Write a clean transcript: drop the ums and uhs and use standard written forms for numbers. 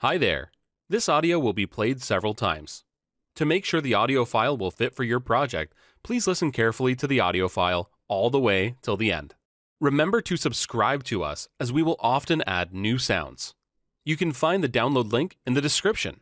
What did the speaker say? Hi there. This audio will be played several times. To make sure the audio file will fit for your project, please listen carefully to the audio file all the way till the end. Remember to subscribe to us as we will often add new sounds. You can find the download link in the description.